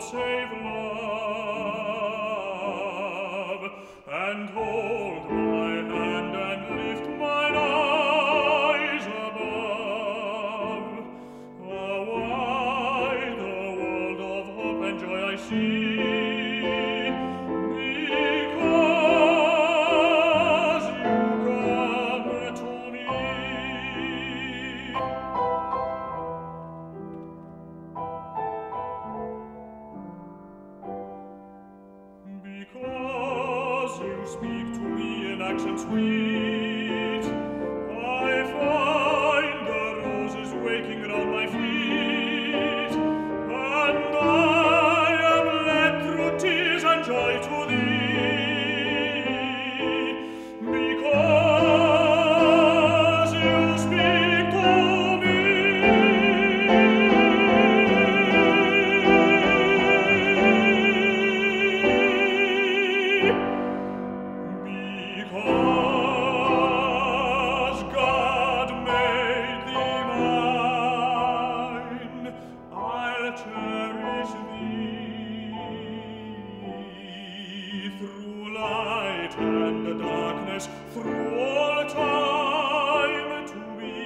God save love, and hold my hand and lift mine eyes above. A wide world of hope and joy I see. Speak to me in action sweet. I find the roses waking round my feet, and I am led through tears and joy to thee, because you speak to me. Because God made thee mine, I'll cherish thee through light and darkness, through all time to be,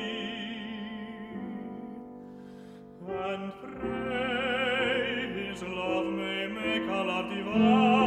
and pray His love may make our love divine.